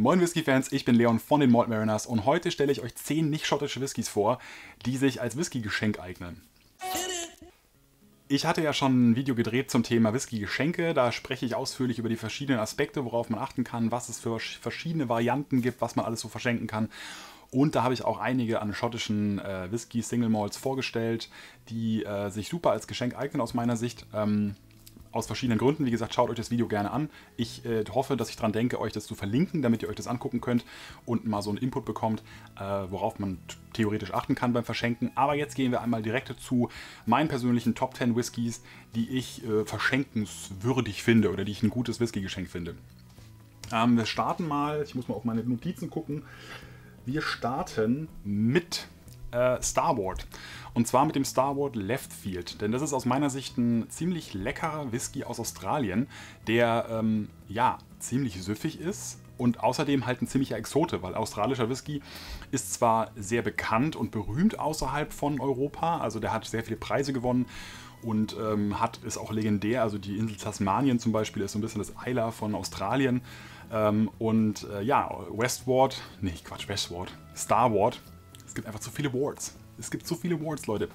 Moin Whisky-Fans, ich bin Leon von den Malt Mariners und heute stelle ich euch 10 nicht-schottische Whiskys vor, die sich als Whisky-Geschenk eignen. Ich hatte ja schon ein Video gedreht zum Thema Whisky-Geschenke, da spreche ich ausführlich über die verschiedenen Aspekte, worauf man achten kann, was es für verschiedene Varianten gibt, was man alles so verschenken kann. Und da habe ich auch einige an schottischen Whisky-Single Malts vorgestellt, die sich super als Geschenk eignen aus meiner Sicht. Aus verschiedenen Gründen. Wie gesagt, schaut euch das Video gerne an. Ich hoffe, dass ich daran denke, euch das zu verlinken, damit ihr euch das angucken könnt und mal so einen Input bekommt, worauf man theoretisch achten kann beim Verschenken. Aber jetzt gehen wir einmal direkt zu meinen persönlichen Top 10 Whiskys, die ich verschenkenswürdig finde oder die ich ein gutes Whisky-Geschenk finde. Wir starten mal, ich muss mal auf meine Notizen gucken, wir starten mit Starward. Und zwar mit dem Starward Left Field. Denn das ist aus meiner Sicht ein ziemlich leckerer Whisky aus Australien, der ja ziemlich süffig ist und außerdem halt ein ziemlicher Exote, weil australischer Whisky ist zwar sehr bekannt und berühmt außerhalb von Europa, also der hat sehr viele Preise gewonnen und ist auch legendär. Also die Insel Tasmanien zum Beispiel ist so ein bisschen das Eiler von Australien. Ja, Starward. Es gibt einfach zu viele Wards. Es gibt zu viele Wards, Leute.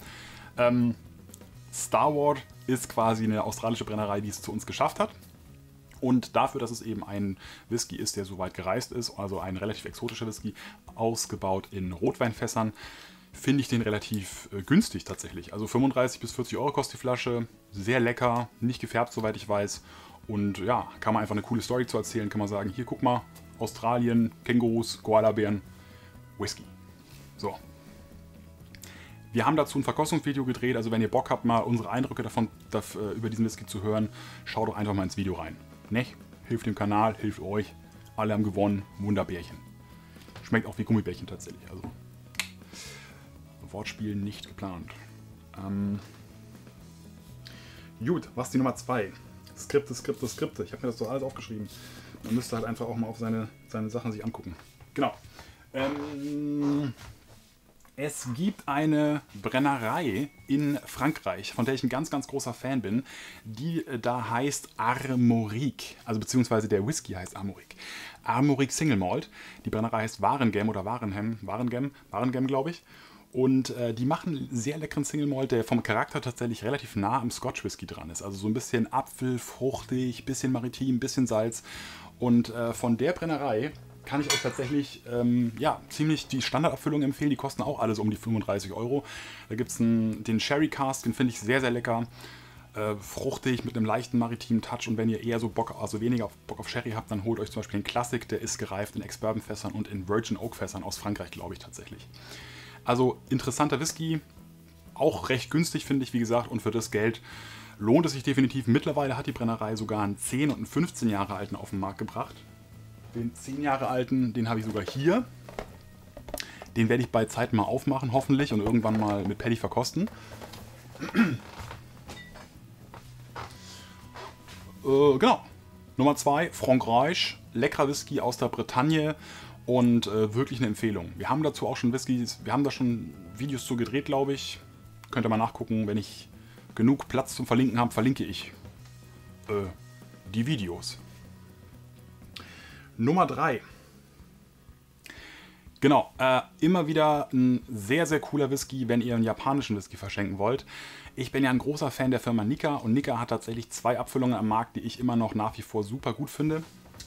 Starward ist quasi eine australische Brennerei, die es zu uns geschafft hat. Und dafür, dass es eben ein Whisky ist, der so weit gereist ist, also ein relativ exotischer Whisky, ausgebaut in Rotweinfässern, finde ich den relativ günstig tatsächlich. Also 35 bis 40 Euro kostet die Flasche. Sehr lecker, nicht gefärbt, soweit ich weiß. Und ja, kann man einfach eine coole Story zu erzählen. Kann man sagen, hier guck mal, Australien, Kängurus, Koalabären, Whisky. So. Wir haben dazu ein Verkostungsvideo gedreht, also wenn ihr Bock habt, mal unsere Eindrücke über diesen Whisky zu hören, schaut doch einfach mal ins Video rein. Nicht? Hilft dem Kanal, hilft euch. Alle haben gewonnen. Wunderbärchen. Schmeckt auch wie Gummibärchen tatsächlich. Also Wortspiel nicht geplant. Gut, was ist die Nummer 2? Skripte. Ich habe mir das doch alles aufgeschrieben. Man müsste halt einfach auch mal auf seine Sachen sich angucken. Genau. Es gibt eine Brennerei in Frankreich, von der ich ein ganz, ganz großer Fan bin, die da heißt Armorik, also beziehungsweise der Whisky heißt Armorik. Armorik Single Malt, die Brennerei heißt Warengem oder Warengem glaube ich. Und die machen sehr leckeren Single Malt, der vom Charakter tatsächlich relativ nah am Scotch Whisky dran ist. Also so ein bisschen apfelfruchtig, bisschen maritim, bisschen Salz. Und von der Brennerei kann ich euch tatsächlich ja, ziemlich die Standardabfüllung empfehlen. Die kosten auch alles um die 35 Euro. Da gibt es den Sherry Cask, den finde ich sehr, sehr lecker. Fruchtig mit einem leichten maritimen Touch. Und wenn ihr eher so weniger Bock auf Sherry habt, dann holt euch zum Beispiel den Classic. Der ist gereift in Ex-Bourbon-Fässern und in Virgin Oak-Fässern aus Frankreich, glaube ich tatsächlich. Also interessanter Whisky. Auch recht günstig, finde ich, wie gesagt. Und für das Geld lohnt es sich definitiv. Mittlerweile hat die Brennerei sogar einen 10- und einen 15 Jahre alten auf den Markt gebracht. Den 10 Jahre alten, den habe ich sogar hier. Den werde ich bei Zeit mal aufmachen, hoffentlich, und irgendwann mal mit Paddy verkosten. Genau. Nummer 2, Frankreich. Leckerer Whisky aus der Bretagne und wirklich eine Empfehlung. Wir haben dazu auch schon Whiskys, wir haben da schon Videos zu gedreht, glaube ich. Könnt ihr mal nachgucken, wenn ich genug Platz zum Verlinken habe, verlinke ich die Videos. Nummer 3. Genau, immer wieder ein sehr, sehr cooler Whisky, wenn ihr einen japanischen Whisky verschenken wollt. Ich bin ja ein großer Fan der Firma Nikka und Nikka hat tatsächlich 2 Abfüllungen am Markt, die ich immer noch nach wie vor super gut finde.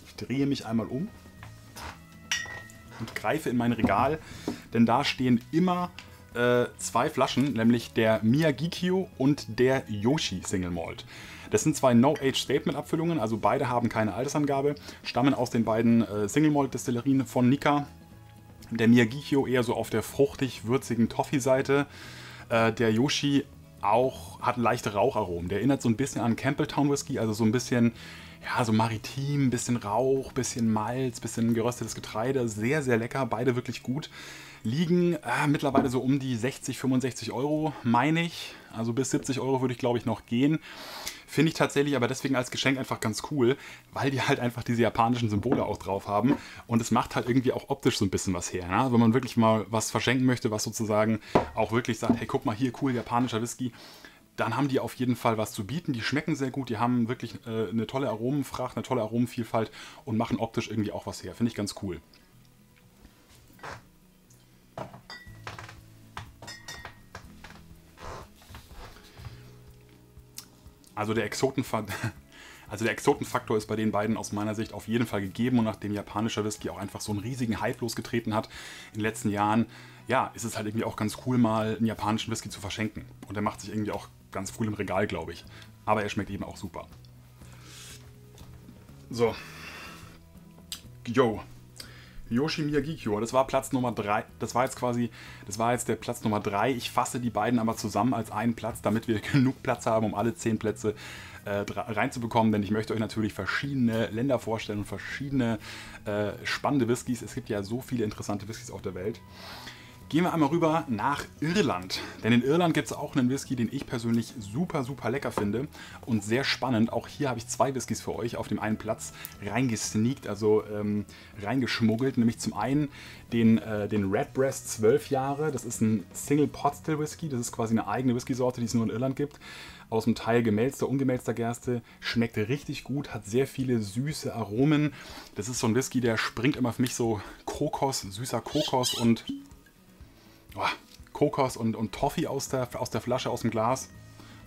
Ich drehe mich einmal um und greife in mein Regal, denn da stehen immer 2 Flaschen, nämlich der Miyagikyo und der Yoichi Single Malt. Das sind 2 No-Age-Statement-Abfüllungen, also beide haben keine Altersangabe, stammen aus den beiden Single-Malt-Destillerien von Nikka. Der Miyagikyo eher so auf der fruchtig-würzigen Toffee-Seite. Der Yoichi auch hat leichte Raucharomen. Der erinnert so ein bisschen an Campbelltown-Whisky, also so ein bisschen, ja, so maritim, bisschen Rauch, bisschen Malz, bisschen geröstetes Getreide. Sehr, sehr lecker, beide wirklich gut. Liegen mittlerweile so um die 60, 65 Euro, meine ich. Also bis 70 Euro würde ich, glaube ich, noch gehen. Finde ich tatsächlich aber deswegen als Geschenk einfach ganz cool, weil die halt einfach diese japanischen Symbole auch drauf haben. Und es macht halt irgendwie auch optisch so ein bisschen was her. Ne? Wenn man wirklich mal was verschenken möchte, was sozusagen auch wirklich sagt, hey, guck mal hier, cool, japanischer Whisky. dann haben die auf jeden Fall was zu bieten. Die schmecken sehr gut, die haben wirklich eine tolle Aromenfracht, eine tolle Aromenvielfalt und machen optisch irgendwie auch was her. Finde ich ganz cool. Also der Exotenfaktor ist bei den beiden aus meiner Sicht auf jeden Fall gegeben, und nachdem japanischer Whisky auch einfach so einen riesigen Hype losgetreten hat in den letzten Jahren, ja, ist es halt irgendwie auch ganz cool, mal einen japanischen Whisky zu verschenken. Und der macht sich irgendwie auch ganz cool im Regal, glaube ich. Aber er schmeckt eben auch super. So. Yo. Miyagikyo, das war Platz Nummer 3. Das war jetzt der Platz Nummer 3. Ich fasse die beiden aber zusammen als einen Platz, damit wir genug Platz haben, um alle 10 Plätze reinzubekommen, denn ich möchte euch natürlich verschiedene Länder vorstellen und verschiedene spannende Whiskys. Es gibt ja so viele interessante Whiskys auf der Welt. Gehen wir einmal rüber nach Irland, denn in Irland gibt es auch einen Whisky, den ich persönlich super, super lecker finde und sehr spannend. Auch hier habe ich zwei Whiskys für euch auf dem einen Platz reingesneakt, also reingeschmuggelt, nämlich zum einen den Redbreast 12 Jahre, das ist ein Single Pot Still Whisky, das ist quasi eine eigene Whiskysorte, die es nur in Irland gibt. Aus dem Teil gemälzter, ungemälzter Gerste, schmeckt richtig gut, hat sehr viele süße Aromen. Das ist so ein Whisky, der springt immer für mich so Kokos, süßer Kokos und Kokos und Toffee aus der Flasche, aus dem Glas.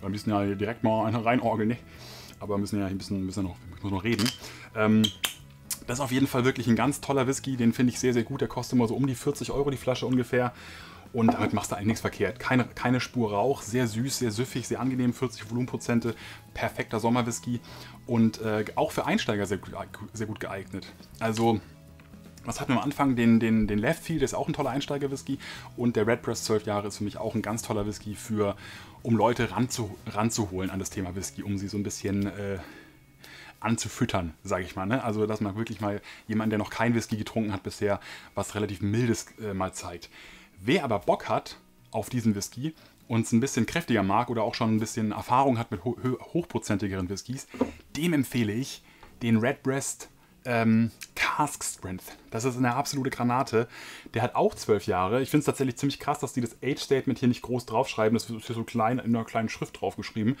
Wir müssen ja direkt mal eine reinorgeln, ne? Aber wir müssen ja ich muss noch reden. Das ist auf jeden Fall wirklich ein ganz toller Whisky, den finde ich sehr, sehr gut. Der kostet immer so um die 40 Euro die Flasche ungefähr. Und damit machst du eigentlich nichts verkehrt. Keine Spur Rauch, sehr süß, sehr süffig, sehr angenehm, 40 Volumenprozente, perfekter Sommerwhisky. Und auch für Einsteiger sehr gut geeignet. Also, was hatten wir am Anfang? Den Leftfield, der ist auch ein toller Einsteiger-Whisky. Und der Redbreast 12 Jahre ist für mich auch ein ganz toller Whisky, um Leute ranzuholen an das Thema Whisky, um sie so ein bisschen anzufüttern, sage ich mal. Ne? Also, dass man wirklich mal jemanden, der noch kein Whisky getrunken hat bisher, was relativ Mildes mal zeigt. Wer aber Bock hat auf diesen Whisky und es ein bisschen kräftiger mag oder auch schon ein bisschen Erfahrung hat mit hochprozentigeren Whiskys, dem empfehle ich den Redbreast Cask Strength. Das ist eine absolute Granate. Der hat auch 12 Jahre. Ich finde es tatsächlich ziemlich krass, dass die das Age-Statement hier nicht groß draufschreiben. Das ist hier so klein in einer kleinen Schrift draufgeschrieben.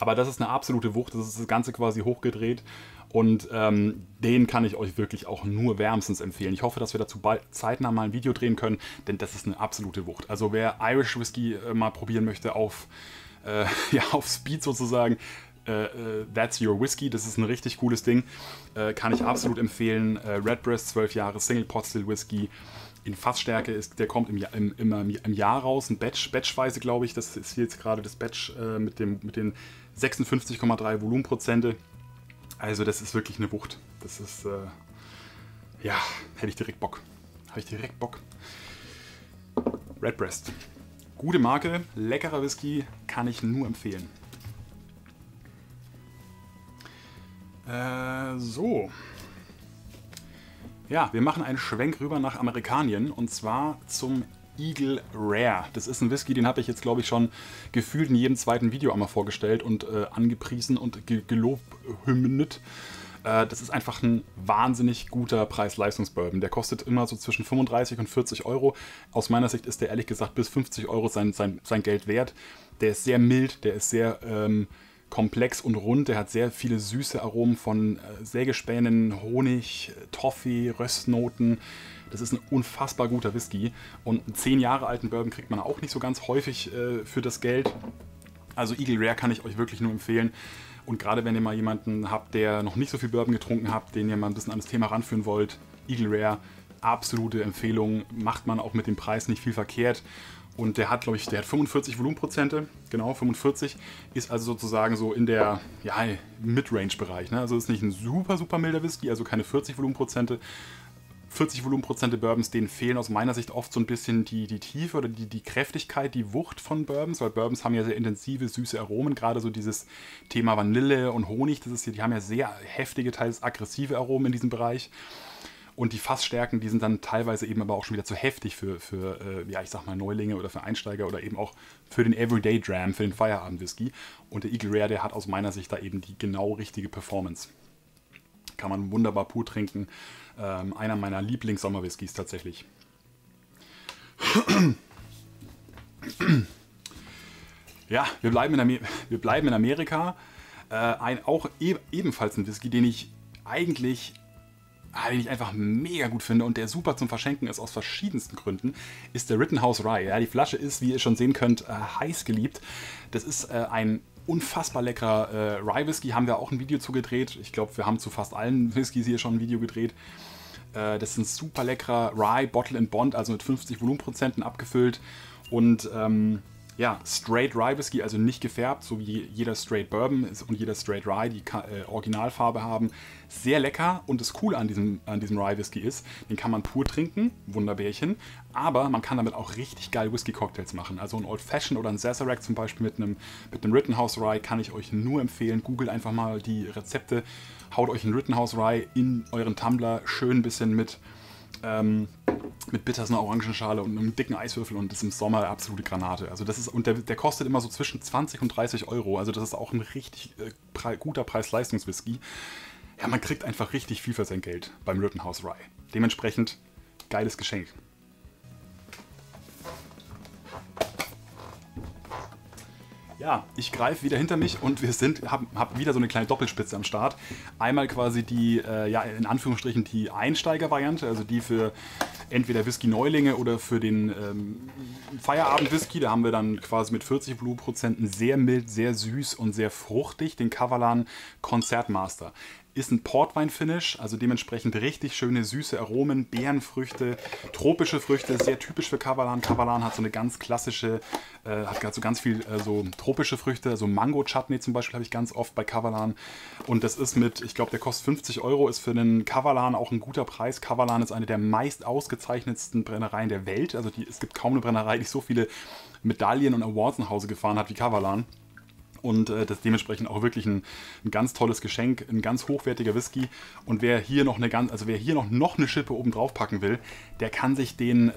Aber das ist eine absolute Wucht. Das ist das Ganze quasi hochgedreht. Und den kann ich euch wirklich auch nur wärmstens empfehlen. Ich hoffe, dass wir dazu bald zeitnah mal ein Video drehen können, denn das ist eine absolute Wucht. Also wer Irish Whisky mal probieren möchte auf Speed sozusagen, That's Your Whisky, das ist ein richtig cooles Ding. Kann ich absolut empfehlen. Redbreast, 12 Jahre, Single Pot Still Whisky. In Fassstärke, der kommt im Jahr raus, ein Batchweise, glaube ich. Das ist hier jetzt gerade das Batch mit den 56,3 Volumenprozente. Also das ist wirklich eine Wucht. Das ist, ja, hätte ich direkt Bock. Habe ich direkt Bock. Redbreast. Gute Marke, leckerer Whisky, kann ich nur empfehlen. So. Ja, wir machen einen Schwenk rüber nach Amerikanien und zwar zum Eagle Rare. Das ist ein Whisky, den habe ich jetzt, glaube ich, schon gefühlt in jedem zweiten Video einmal vorgestellt und angepriesen und gelobhymnet. Das ist einfach ein wahnsinnig guter Preis-Leistungs-Bourbon. Der kostet immer so zwischen 35 und 40 Euro. Aus meiner Sicht ist der ehrlich gesagt bis 50 Euro sein Geld wert. Der ist sehr mild, der ist sehr komplex und rund, der hat sehr viele süße Aromen von Sägespänen, Honig, Toffee, Röstnoten. Das ist ein unfassbar guter Whisky und einen 10 Jahre alten Bourbon kriegt man auch nicht so ganz häufig für das Geld. Also Eagle Rare kann ich euch wirklich nur empfehlen und gerade wenn ihr mal jemanden habt, der noch nicht so viel Bourbon getrunken habt, den ihr mal ein bisschen an das Thema ranführen wollt, Eagle Rare, absolute Empfehlung, macht man auch mit dem Preis nicht viel verkehrt. Und der hat, glaube ich, der hat 45 Volumenprozente, genau, 45, ist also sozusagen so in der Mid-Range-Bereich. Ne? Also ist nicht ein super, super milder Whisky, also keine 40 Volumenprozente. 40 Volumenprozente Bourbons, denen fehlen aus meiner Sicht oft so ein bisschen die Tiefe oder die Kräftigkeit, die Wucht von Bourbons, weil Bourbons haben ja sehr intensive, süße Aromen, gerade so dieses Thema Vanille und Honig, das ist hier, die haben ja sehr heftige, teils aggressive Aromen in diesem Bereich. Und die Fassstärken, die sind dann teilweise eben aber auch schon wieder zu heftig für ich sag mal, Neulinge oder für Einsteiger oder eben auch für den Everyday Dram, für den Feierabend-Whisky. Und der Eagle Rare, der hat aus meiner Sicht da eben die genau richtige Performance. Kann man wunderbar pur trinken. Einer meiner Lieblings-Sommer-Whiskys tatsächlich. Ja, wir bleiben in Amerika. Ebenfalls ein Whisky, den ich eigentlich einfach mega gut finde und der super zum Verschenken ist aus verschiedensten Gründen, ist der Rittenhouse Rye. Ja, die Flasche ist, wie ihr schon sehen könnt, heiß geliebt. Das ist ein unfassbar leckerer Rye-Whisky. Haben wir auch ein Video zu gedreht. Ich glaube, wir haben zu fast allen Whiskys hier schon ein Video gedreht. Das ist ein super leckerer Rye, Bottle and Bond, also mit 50 Volumenprozenten abgefüllt und ja, Straight Rye Whisky, also nicht gefärbt, so wie jeder Straight Bourbon und jeder Straight Rye, die Originalfarbe haben. Sehr lecker, und das Coole an diesem Rye Whisky ist, den kann man pur trinken, Wunderbärchen, aber man kann damit auch richtig geil Whisky-Cocktails machen. Also ein Old Fashioned oder ein Sazerac zum Beispiel mit einem Rittenhouse Rye kann ich euch nur empfehlen. Googelt einfach mal die Rezepte, haut euch einen Rittenhouse Rye in euren Tumbler, schön ein bisschen mit Bitters, einer Orangenschale und einem dicken Eiswürfel, und das ist im Sommer eine absolute Granate. Also das ist, und der kostet immer so zwischen 20 und 30 Euro. Also das ist auch ein richtig guter Preis-Leistungs-Whisky. Ja, man kriegt einfach richtig viel für sein Geld beim Rittenhouse Rye. Dementsprechend geiles Geschenk. Ja, ich greife wieder hinter mich und wir haben wieder so eine kleine Doppelspitze am Start. Einmal quasi die, ja, in Anführungsstrichen die Einsteiger-Variante, also die für entweder Whisky-Neulinge oder für den Feierabend-Whisky. Da haben wir dann quasi mit 40 Volumenprozenten sehr mild, sehr süß und sehr fruchtig den Kavalan Concertmaster. Ist ein Portwein-Finish, also dementsprechend richtig schöne süße Aromen, Beerenfrüchte, tropische Früchte, sehr typisch für Kavalan. Kavalan hat so eine ganz klassische, hat gerade so ganz viel so tropische Früchte, so Mango-Chutney zum Beispiel habe ich ganz oft bei Kavalan. Und das ist mit, ich glaube, der kostet 50 Euro, ist für einen Kavalan auch ein guter Preis. Kavalan ist eine der meist ausgezeichnetsten Brennereien der Welt, also es gibt kaum eine Brennerei, die so viele Medaillen und Awards nach Hause gefahren hat wie Kavalan. Und das ist dementsprechend auch wirklich ein ganz tolles Geschenk, ein ganz hochwertiger Whisky. Und wer hier noch eine Schippe oben drauf packen will, der kann sich den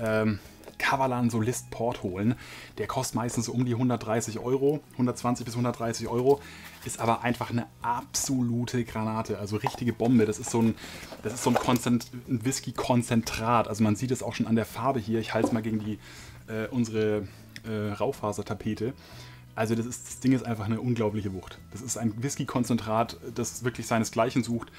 Kavalan Solist Port holen. Der kostet meistens so um die 130 Euro, 120 bis 130 Euro, ist aber einfach eine absolute Granate, also richtige Bombe. Das ist so ein Whisky-Konzentrat. Also man sieht es auch schon an der Farbe hier. Ich halte es mal gegen die, unsere Raufasertapete. Also das Ding ist einfach eine unglaubliche Wucht. Das ist ein Whisky-Konzentrat, das wirklich seinesgleichen sucht.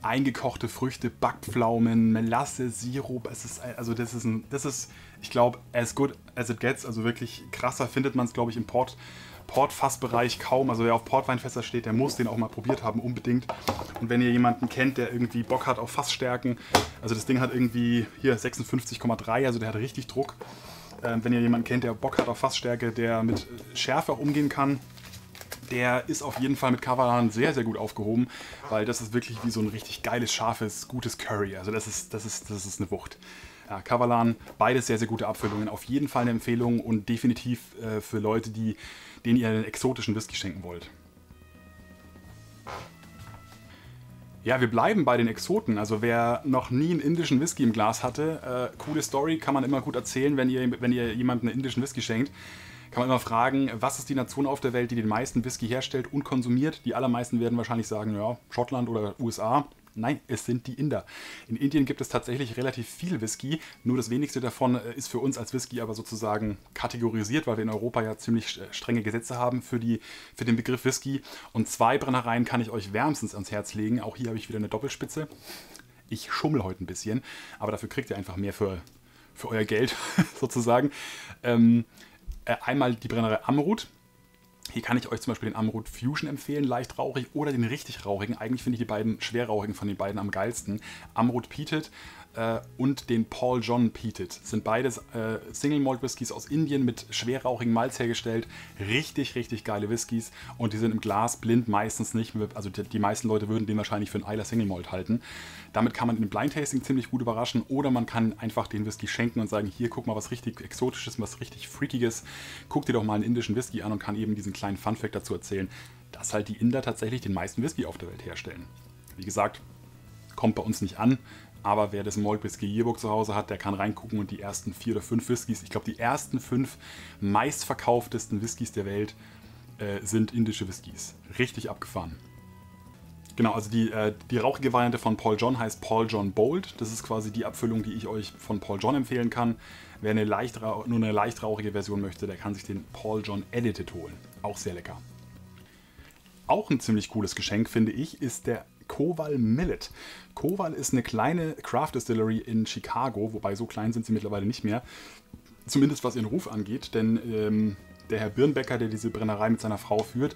Eingekochte Früchte, Backpflaumen, Melasse, Sirup. Es ist, also das ist, ich glaube, as good as it gets. Also wirklich krasser findet man es, glaube ich, im Portfassbereich kaum. Also wer auf Portweinfässer steht, der muss den auch mal probiert haben, unbedingt. Und wenn ihr jemanden kennt, der irgendwie Bock hat auf Fassstärken, also das Ding hat irgendwie hier 56,3, also der hat richtig Druck. Wenn ihr jemanden kennt, der Bock hat auf Fassstärke, der mit Schärfe auch umgehen kann, der ist auf jeden Fall mit Kavalan sehr, sehr gut aufgehoben, weil das ist wirklich wie so ein richtig geiles, scharfes, gutes Curry. Also das ist eine Wucht. Ja, Kavalan, beides sehr, sehr gute Abfüllungen. Auf jeden Fall eine Empfehlung und definitiv für Leute, denen ihr einen exotischen Whisky schenken wollt. Ja, wir bleiben bei den Exoten. Also wer noch nie einen indischen Whisky im Glas hatte, coole Story, kann man immer gut erzählen, wenn ihr jemandem einen indischen Whisky schenkt. Kann man immer fragen, was ist die Nation auf der Welt, die den meisten Whisky herstellt und konsumiert? Die allermeisten werden wahrscheinlich sagen, ja, Schottland oder USA. Nein, es sind die Inder. In Indien gibt es tatsächlich relativ viel Whisky, nur das wenigste davon ist für uns als Whisky aber sozusagen kategorisiert, weil wir in Europa ja ziemlich strenge Gesetze haben für den Begriff Whisky. Und zwei Brennereien kann ich euch wärmstens ans Herz legen. Auch hier habe ich wieder eine Doppelspitze. Ich schummel heute ein bisschen, aber dafür kriegt ihr einfach mehr für euer Geld sozusagen. Einmal die Brennerei Amrut. Hier kann ich euch zum Beispiel den Amrut Fusion empfehlen, leicht rauchig, oder den richtig rauchigen. Eigentlich finde ich die beiden schwerrauchigen von den beiden am geilsten. Amrut Peated und den Paul John Peated. Sind beides Single Malt Whiskys aus Indien mit schwerrauchigem Malz hergestellt. Richtig, richtig geile Whiskys, und die sind im Glas blind meistens nicht. Also die meisten Leute würden den wahrscheinlich für einen Eiler Single Malt halten. Damit kann man in einem Blind Tasting ziemlich gut überraschen, oder man kann einfach den Whisky schenken und sagen, hier guck mal was richtig Exotisches, was richtig Freakiges. Guck dir doch mal einen indischen Whisky an, und kann eben diesen kleinen Funfact dazu erzählen, dass halt die Inder tatsächlich den meisten Whisky auf der Welt herstellen. Wie gesagt, kommt bei uns nicht an, aber wer das Malt Whisky Yearbook zu Hause hat, der kann reingucken und die ersten 4 oder 5 Whiskys, ich glaube die ersten 5 meistverkauftesten Whiskys der Welt sind indische Whiskys. Richtig abgefahren. Genau, also die rauchige Variante von Paul John heißt Paul John Bold. Das ist quasi die Abfüllung, die ich euch von Paul John empfehlen kann. Wer nur eine leicht rauchige Version möchte, der kann sich den Paul John Edited holen. Auch sehr lecker. Auch ein ziemlich cooles Geschenk, finde ich, ist der Koval Millet. Koval ist eine kleine Craft Distillery in Chicago, wobei so klein sind sie mittlerweile nicht mehr. Zumindest was ihren Ruf angeht, denn der Herr Birnbecker, der diese Brennerei mit seiner Frau führt,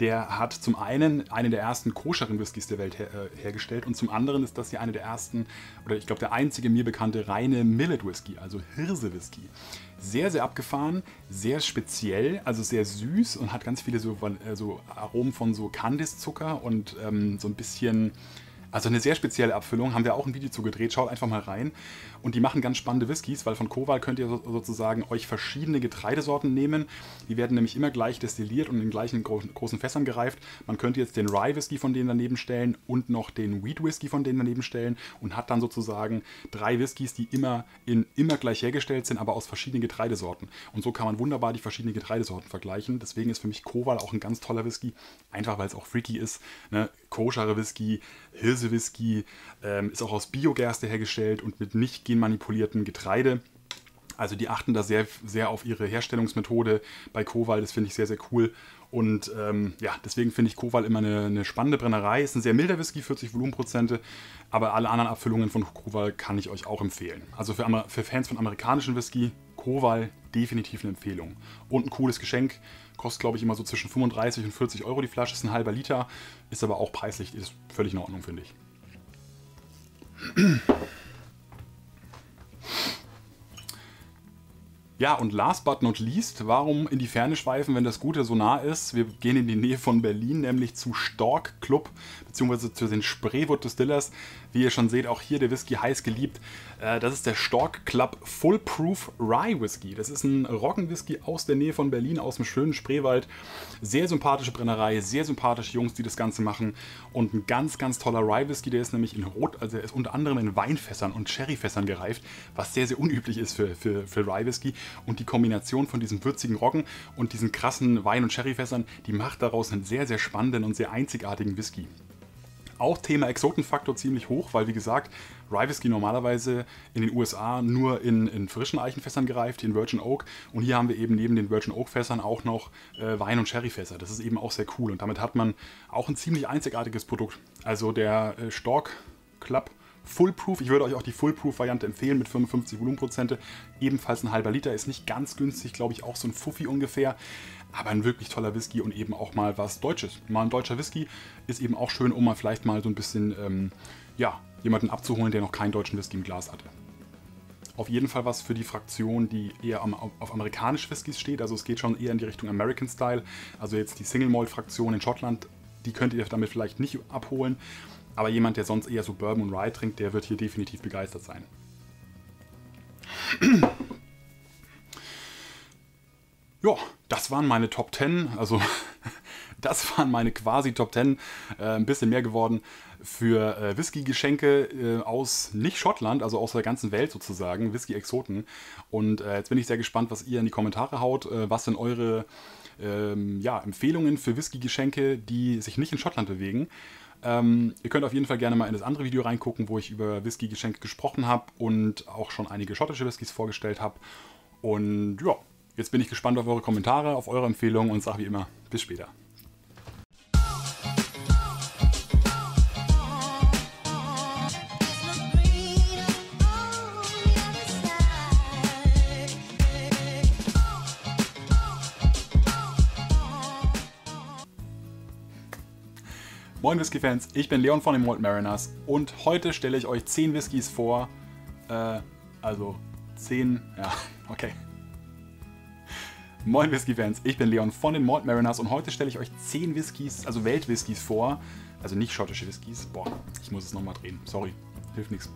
der hat zum einen eine der ersten koscheren Whiskys der Welt hergestellt und zum anderen ist das hier eine der ersten, oder ich glaube der einzige mir bekannte reine Millet Whisky, also Hirse-Whisky. Sehr, sehr abgefahren, sehr speziell, also sehr süß und hat ganz viele so Aromen von so Kandiszucker und so ein bisschen, also eine sehr spezielle Abfüllung. Haben wir auch ein Video zu gedreht, schaut einfach mal rein. Und die machen ganz spannende Whiskys, weil von Koval könnt ihr sozusagen euch verschiedene Getreidesorten nehmen. Die werden nämlich immer gleich destilliert und in gleichen großen Fässern gereift. Man könnte jetzt den Rye Whisky von denen daneben stellen und noch den Wheat Whisky von denen daneben stellen und hat dann sozusagen drei Whiskys, die immer gleich hergestellt sind, aber aus verschiedenen Getreidesorten. Und so kann man wunderbar die verschiedenen Getreidesorten vergleichen. Deswegen ist für mich Koval auch ein ganz toller Whisky, einfach weil es auch freaky ist. Ne? Koschere Whisky, Hirse-Whisky, ist auch aus Biogerste hergestellt und mit nicht genmanipulierten Getreide. Also die achten da sehr, sehr auf ihre Herstellungsmethode bei Koval, das finde ich sehr, sehr cool. Und ja, deswegen finde ich Koval immer eine spannende Brennerei. Ist ein sehr milder Whisky, 40 Volumenprozente, aber alle anderen Abfüllungen von Koval kann ich euch auch empfehlen. Also für Fans von amerikanischen Whisky, Koval definitiv eine Empfehlung. Und ein cooles Geschenk, kostet glaube ich immer so zwischen 35 und 40 Euro die Flasche, ist ein halber Liter, ist aber auch preislich, ist völlig in Ordnung, finde ich. Ja, und last but not least, warum in die Ferne schweifen, wenn das Gute so nah ist? Wir gehen in die Nähe von Berlin, nämlich zu Stork Club, beziehungsweise zu den Spreewood Distillers. Wie ihr schon seht, auch hier der Whisky heiß geliebt. Das ist der Stork Club Full Proof Rye Whisky. Das ist ein Roggenwhisky aus der Nähe von Berlin, aus dem schönen Spreewald. Sehr sympathische Brennerei, sehr sympathische Jungs, die das Ganze machen. Und ein ganz, ganz toller Rye Whisky, der ist nämlich in Rot, also der ist unter anderem in Weinfässern und Sherryfässern gereift, was sehr, sehr unüblich ist für Rye Whisky. Und die Kombination von diesem würzigen Roggen und diesen krassen Wein- und Sherryfässern, die macht daraus einen sehr, sehr spannenden und sehr einzigartigen Whisky. Auch Thema Exotenfaktor ziemlich hoch, weil wie gesagt, Rye Whisky normalerweise in den USA nur in frischen Eichenfässern gereift, in Virgin Oak. Und hier haben wir eben neben den Virgin Oak Fässern auch noch Wein- und Sherryfässer. Das ist eben auch sehr cool und damit hat man auch ein ziemlich einzigartiges Produkt. Also der Stork Club Fullproof, ich würde euch auch die Fullproof-Variante empfehlen mit 55 Volumenprozente, ebenfalls ein halber Liter, ist nicht ganz günstig, glaube ich auch so ein Fuffi ungefähr, aber ein wirklich toller Whisky und eben auch mal was Deutsches. Mal ein deutscher Whisky ist eben auch schön, um mal vielleicht mal so ein bisschen, ja, jemanden abzuholen, der noch keinen deutschen Whisky im Glas hatte. Auf jeden Fall was für die Fraktion, die eher auf amerikanische Whiskys steht, also es geht schon eher in die Richtung American Style, also jetzt die Single-Malt-Fraktion in Schottland, die könnt ihr damit vielleicht nicht abholen. Aber jemand, der sonst eher so Bourbon und Rye trinkt, der wird hier definitiv begeistert sein. Ja, das waren meine Top 10, also das waren meine quasi Top 10, ein bisschen mehr geworden für Whisky-Geschenke aus nicht Schottland, also aus der ganzen Welt sozusagen, Whisky-Exoten. Und jetzt bin ich sehr gespannt, was ihr in die Kommentare haut, was denn eure ja, Empfehlungen für Whisky-Geschenke, die sich nicht in Schottland bewegen. Ihr könnt auf jeden Fall gerne mal in das andere Video reingucken, wo ich über Whisky-Geschenke gesprochen habe und auch schon einige schottische Whiskys vorgestellt habe. Und ja, jetzt bin ich gespannt auf eure Kommentare, auf eure Empfehlungen und sage wie immer, bis später. Moin Whisky-Fans, ich bin Leon von den Malt Mariners und heute stelle ich euch 10 Whiskys vor, also 10, ja, okay. Moin Whisky-Fans, ich bin Leon von den Malt Mariners und heute stelle ich euch 10 Whiskys, also Weltwhiskys vor, also nicht schottische Whiskys, boah, ich muss es nochmal drehen, sorry, hilft nichts.